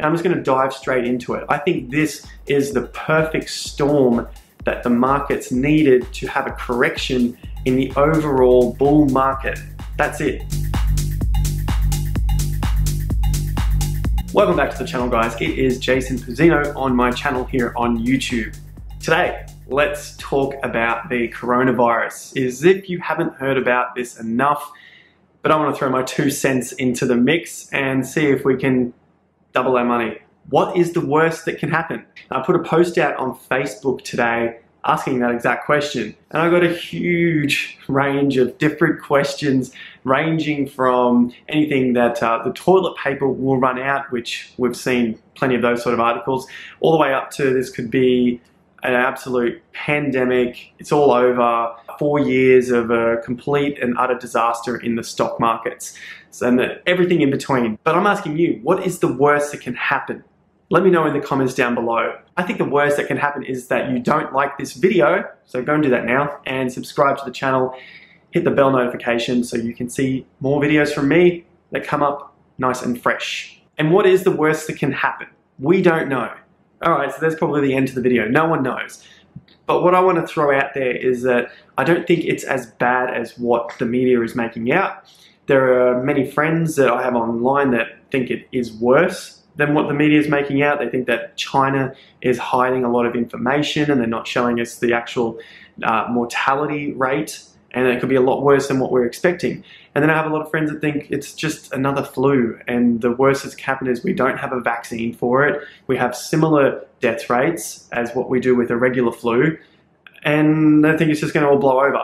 And I'm just going to dive straight into it. I think this is the perfect storm that the markets needed to have a correction in the overall bull market. That's it. Welcome back to the channel, guys. It is Jason Pizzino on my channel here on YouTube. Today, let's talk about the coronavirus. As if you haven't heard about this enough, but I want to throw my 2 cents into the mix and see if we can double our money. What is the worst that can happen? I put a post out on Facebook today asking that exact question, and I got a huge range of different questions, ranging from anything that the toilet paper will run out, which we've seen plenty of those sort of articles, all the way up to this could be an absolute pandemic, it's all over, 4 years of a complete and utter disaster in the stock markets, and everything in between. But I'm asking you, what is the worst that can happen? Let me know in the comments down below. I think the worst that can happen is that you don't like this video, so go and do that now, and subscribe to the channel, hit the bell notification so you can see more videos from me that come up nice and fresh. And what is the worst that can happen? We don't know. All right, so that's probably the end of the video. No one knows. But what I want to throw out there is that I don't think it's as bad as what the media is making out. There are many friends that I have online that think it is worse than what the media is making out. They think that China is hiding a lot of information and they're not showing us the actual mortality rate, and it could be a lot worse than what we're expecting. And then I have a lot of friends that think it's just another flu, and the worst that's happened is we don't have a vaccine for it. We have similar death rates as what we do with a regular flu, and I think it's just going to all blow over.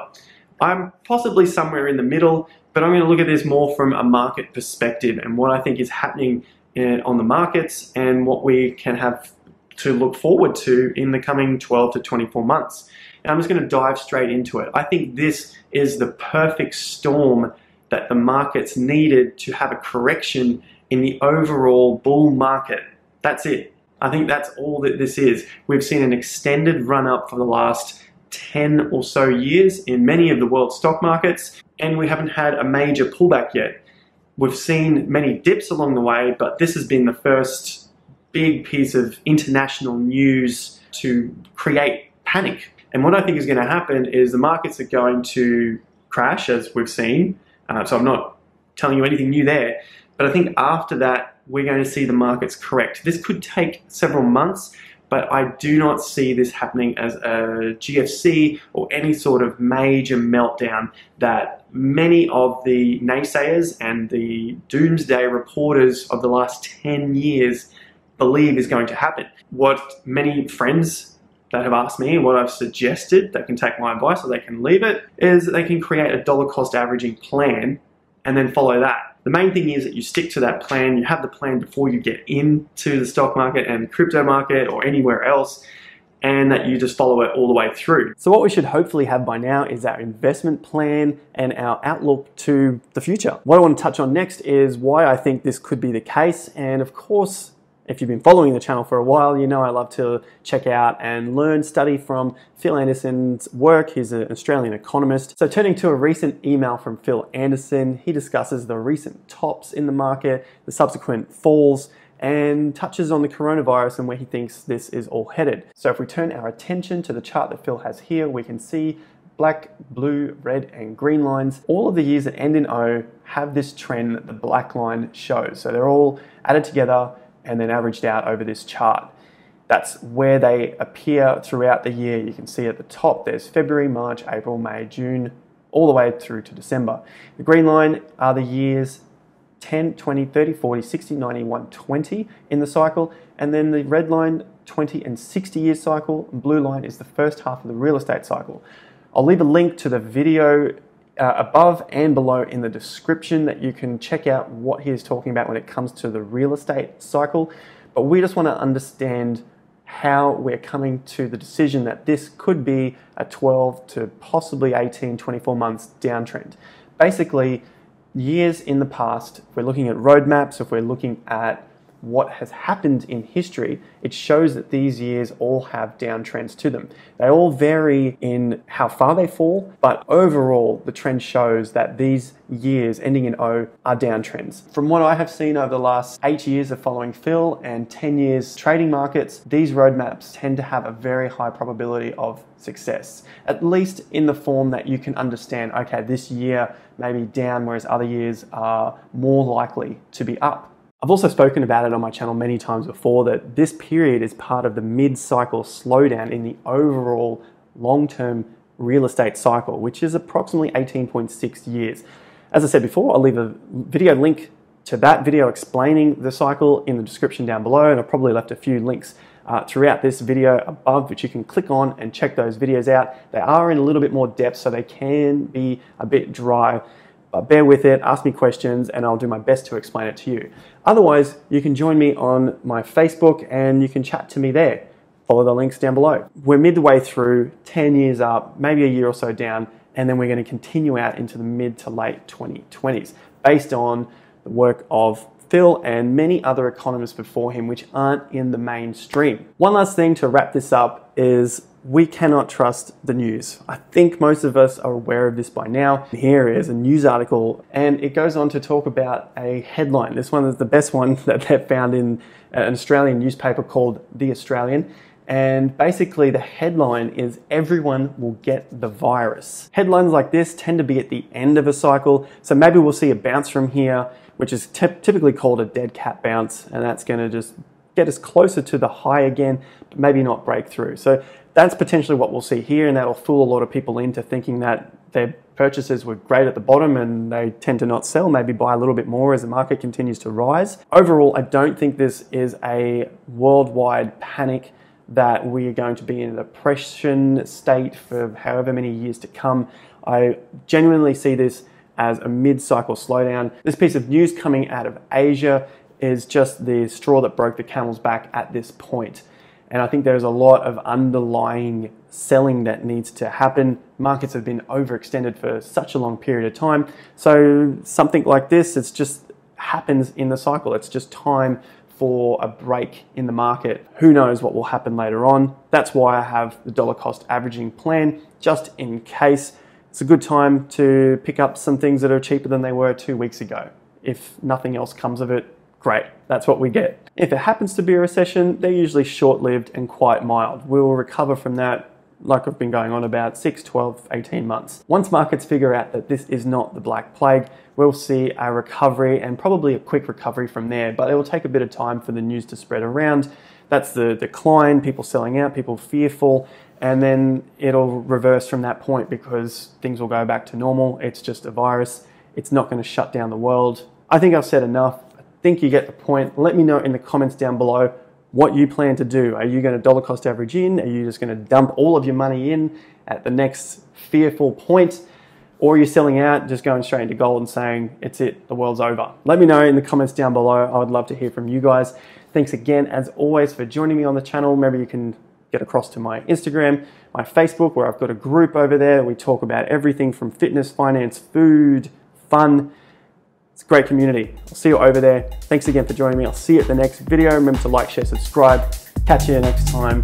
I'm possibly somewhere in the middle, but I'm going to look at this more from a market perspective and what I think is happening on the markets and what we can have to look forward to in the coming 12 to 24 months. And I'm just going to dive straight into it. I think this is the perfect storm that the markets needed to have a correction in the overall bull market. That's it. I think that's all that this is. We've seen an extended run-up for the last 10 or so years in many of the world's stock markets, and we haven't had a major pullback yet. We've seen many dips along the way, but this has been the first big piece of international news to create panic. And what I think is going to happen is the markets are going to crash, as we've seen. So I'm not telling you anything new there. But I think after that, we're going to see the markets correct. This could take several months, but I do not see this happening as a GFC or any sort of major meltdown that many of the naysayers and the doomsday reporters of the last 10 years believe is going to happen. What many friends that have asked me, what I've suggested, they can take my advice or they can leave it, is that they can create a dollar cost averaging plan and then follow that. The main thing is that you stick to that plan, you have the plan before you get into the stock market and crypto market or anywhere else, and that you just follow it all the way through. So what we should hopefully have by now is our investment plan and our outlook to the future. What I want to touch on next is why I think this could be the case, and of course, if you've been following the channel for a while, you know I love to check out and learn, study from Phil Anderson's work. He's an Australian economist. So turning to a recent email from Phil Anderson, he discusses the recent tops in the market, the subsequent falls, and touches on the coronavirus and where he thinks this is all headed. So if we turn our attention to the chart that Phil has here, we can see black, blue, red, and green lines. All of the years that end in O have this trend that the black line shows. So they're all added together and then averaged out over this chart. That's where they appear throughout the year. You can see at the top, there's February, March, April, May, June, all the way through to December. The green line are the years 10, 20, 30, 40, 60, 90, 120 in the cycle, and then the red line, 20 and 60 year cycle, and blue line is the first half of the real estate cycle. I'll leave a link to the video above and below in the description that you can check out what he is talking about when it comes to the real estate cycle. But we just want to understand how we're coming to the decision that this could be a 12 to possibly 18, 24 months downtrend. Basically, years in the past, if we're looking at roadmaps, if we're looking at what has happened in history, it shows that these years all have downtrends to them. They all vary in how far they fall, but overall the trend shows that these years ending in O are downtrends. From what I have seen over the last 8 years of following Phil and 10 years trading markets, these roadmaps tend to have a very high probability of success, at least in the form that you can understand, okay, this year may be down, whereas other years are more likely to be up. I've also spoken about it on my channel many times before that this period is part of the mid-cycle slowdown in the overall long-term real estate cycle, which is approximately 18.6 years. As I said before, I'll leave a video link to that video explaining the cycle in the description down below, and I've probably left a few links throughout this video above, which you can click on and check those videos out. They are in a little bit more depth, so they can be a bit dry. Bear with it, ask me questions, and I'll do my best to explain it to you. Otherwise, you can join me on my Facebook and you can chat to me there. Follow the links down below. We're midway through, 10 years up, maybe a year or so down, and then we're going to continue out into the mid to late 2020s based on the work of Phil and many other economists before him, which aren't in the mainstream. One last thing to wrap this up is we cannot trust the news. I think most of us are aware of this by now. Here is a news article, and it goes on to talk about a headline. This one is the best one that they've found in an Australian newspaper called The Australian. And basically the headline is everyone will get the virus. Headlines like this tend to be at the end of a cycle. So maybe we'll see a bounce from here, which is typically called a dead cat bounce. And that's gonna just get us closer to the high again, but maybe not break through. So that's potentially what we'll see here, and that'll fool a lot of people into thinking that their purchases were great at the bottom and they tend to not sell, maybe buy a little bit more as the market continues to rise. Overall, I don't think this is a worldwide panic that we are going to be in a depression state for however many years to come. I genuinely see this as a mid-cycle slowdown. This piece of news coming out of Asia is just the straw that broke the camel's back at this point. And I think there's a lot of underlying selling that needs to happen. Markets have been overextended for such a long period of time. So something like this, it's just happens in the cycle. It's just time for a break in the market. Who knows what will happen later on. That's why I have the dollar cost averaging plan, just in case. It's a good time to pick up some things that are cheaper than they were 2 weeks ago. If nothing else comes of it, great, that's what we get. If it happens to be a recession, they're usually short-lived and quite mild. We will recover from that, like I've been going on about, 6, 12, 18 months. Once markets figure out that this is not the Black Plague, we'll see a recovery, and probably a quick recovery from there, but it will take a bit of time for the news to spread around. That's the decline, people selling out, people fearful, and then it'll reverse from that point because things will go back to normal. It's just a virus. It's not going to shut down the world. I think I've said enough. I think you get the point. Let me know in the comments down below what you plan to do. Are you going to dollar cost average in? Are you just going to dump all of your money in at the next fearful point? Or are you selling out, just going straight into gold and saying, it's it, the world's over? Let me know in the comments down below. I would love to hear from you guys. Thanks again, as always, for joining me on the channel. Remember, you can get across to my Instagram, my Facebook, where I've got a group over there. We talk about everything from fitness, finance, food, fun. It's a great community. I'll see you over there. Thanks again for joining me. I'll see you at the next video. Remember to like, share, subscribe. Catch you next time.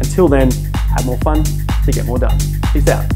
Until then, have more fun to get more done. Peace out.